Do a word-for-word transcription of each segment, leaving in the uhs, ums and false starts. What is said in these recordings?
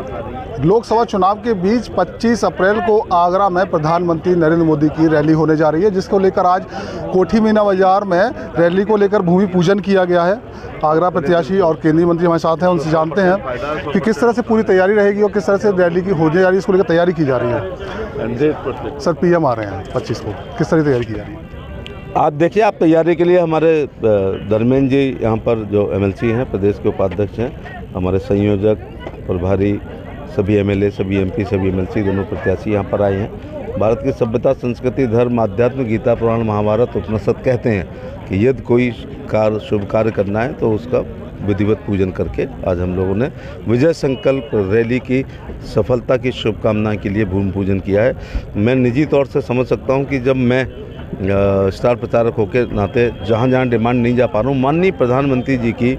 लोकसभा चुनाव के बीच पच्चीस अप्रैल को आगरा में प्रधानमंत्री नरेंद्र मोदी की रैली होने जा रही है, जिसको लेकर आज कोठी मीना बाजार में रैली को लेकर भूमि पूजन किया गया है। आगरा प्रत्याशी और केंद्रीय मंत्री हमारे साथ हैं, उनसे जानते हैं कि किस तरह से पूरी तैयारी रहेगी और किस तरह से रैली की होने जा रही है, इसको लेकर तैयारी की जा रही है। सर, पीएम आ रहे हैं पच्चीस को, किस तरह की तैयारी की जा रही है? आप देखिए, आप तैयारी के लिए हमारे धर्मेन्द्र जी यहाँ पर जो एमएलसी हैं, प्रदेश के उपाध्यक्ष हैं, हमारे संयोजक, प्रभारी, सभी एमएलए, सभी एमपी, सभी एमएलसी, दोनों प्रत्याशी यहाँ पर आए हैं। भारत की सभ्यता, संस्कृति, धर्म, आध्यात्म, गीता, पुराण, महाभारत, उपनिषद कहते हैं कि यदि कोई कार्य शुभ कार्य करना है तो उसका विधिवत पूजन करके आज हम लोगों ने विजय संकल्प रैली की सफलता की शुभकामना के लिए भूमि पूजन किया है। मैं निजी तौर से समझ सकता हूँ कि जब मैं स्टार प्रचारक होकर नाते जहाँ जहाँ डिमांड नहीं जा पा रहा हूँ, माननीय प्रधानमंत्री जी की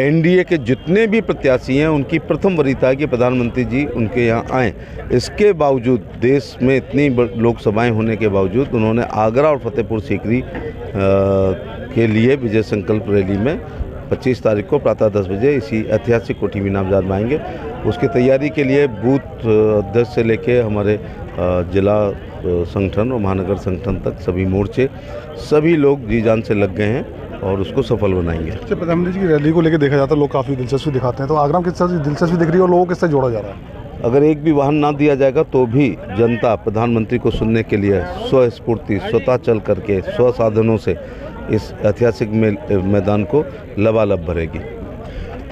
एनडीए के जितने भी प्रत्याशी हैं उनकी प्रथम वरीयता है कि प्रधानमंत्री जी उनके यहाँ आएँ। इसके बावजूद देश में इतनी लोकसभाएं होने के बावजूद उन्होंने आगरा और फतेहपुर सीकरी के लिए विजय संकल्प रैली में पच्चीस तारीख को प्रातः दस बजे इसी ऐतिहासिक कोठी मीना बाजार में आएंगे। उसकी तैयारी के लिए बूथ अध्यक्ष से लेके हमारे जिला संगठन और महानगर संगठन तक सभी मोर्चे, सभी लोग जी जान से लग गए हैं और उसको सफल बनाएंगे। प्रधानमंत्री जी की रैली को लेकर देखा जाता है, लोग काफ़ी दिलचस्पी दिखाते हैं, तो आगरा में किस तरह दिलचस्पी दिख रही है और लोगों को किस तरह जोड़ा जा रहा है? अगर एक भी वाहन ना दिया जाएगा तो भी जनता प्रधानमंत्री को सुनने के लिए स्वस्फूर्ति, स्वतः चल करके, स्व साधनों से इस ऐतिहासिक मैदान को लबालब भरेगी।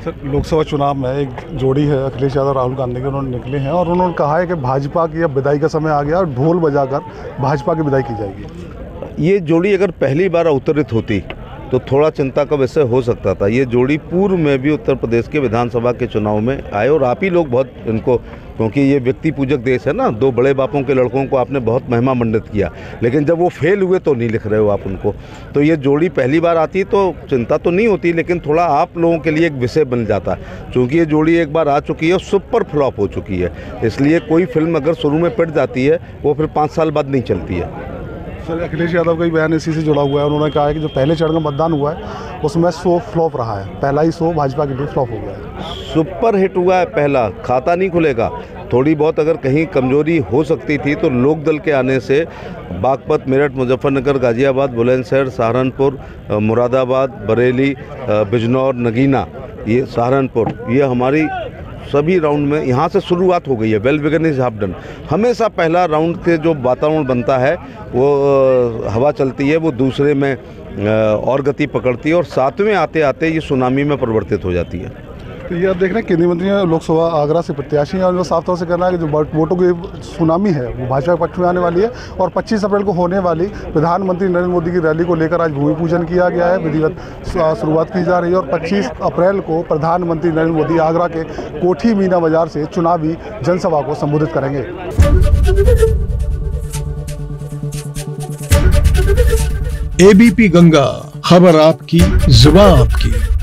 सर, लोकसभा चुनाव में एक जोड़ी है अखिलेश यादव, राहुल गांधी के, उन्होंने निकले हैं और उन्होंने कहा है कि भाजपा की अब विदाई का समय आ गया और ढोल बजाकर भाजपा की विदाई की जाएगी। ये जोड़ी अगर पहली बार अवतरित होती तो थोड़ा चिंता का विषय हो सकता था। ये जोड़ी पूर्व में भी उत्तर प्रदेश के विधानसभा के चुनाव में आए और आप ही लोग बहुत इनको, क्योंकि ये व्यक्ति पूजक देश है ना, दो बड़े बापों के लड़कों को आपने बहुत महिमा मंडित किया, लेकिन जब वो फेल हुए तो नहीं लिख रहे हो आप उनको। तो ये जोड़ी पहली बार आती तो चिंता तो नहीं होती, लेकिन थोड़ा आप लोगों के लिए एक विषय बन जाता, क्योंकि ये जोड़ी एक बार आ चुकी है, सुपर फ्लॉप हो चुकी है, इसलिए कोई फिल्म अगर शुरू में पिट जाती है वो फिर पाँच साल बाद नहीं चलती है। सर, अखिलेश यादव का ही बयान इसी से जुड़ा हुआ है। उन्होंने कहा है कि जो पहले चरण में मतदान हुआ है उसमें शो फ्लॉप रहा है, पहला ही शो भाजपा के लिए फ्लॉप हो गया है, सुपर हिट हुआ है पहला, खाता नहीं खुलेगा। थोड़ी बहुत अगर कहीं कमजोरी हो सकती थी तो लोक दल के आने से बागपत, मेरठ, मुजफ्फरनगर, गाजियाबाद, बुलंदशहर, सहारनपुर, मुरादाबाद, बरेली, बिजनौर, नगीना, ये सहारनपुर, ये हमारी सभी राउंड में यहाँ से शुरुआत हो गई है। Well begun is half done. हमेशा पहला राउंड के जो वातावरण बनता है वो हवा चलती है, वो दूसरे में और गति पकड़ती है और सातवें आते आते ये सुनामी में परिवर्तित हो जाती है। तो ये आप देख रहे हैं, केंद्रीय मंत्री लोकसभा आगरा से प्रत्याशी हैं और जो साफ तौर से कहना है कि जो वोटों की सुनामी है वो भाजपा के पक्ष में आने वाली है और पच्चीस अप्रैल को होने वाली प्रधानमंत्री नरेंद्र मोदी की रैली को लेकर आज भूमि पूजन किया गया है, विधिवत शुरुआत की जा रही है और पच्चीस अप्रैल को प्रधानमंत्री नरेंद्र मोदी आगरा के कोठी मीना बाजार से चुनावी जनसभा को संबोधित करेंगे। एबीपी गंगा, खबर आपकी, जुबान आपकी।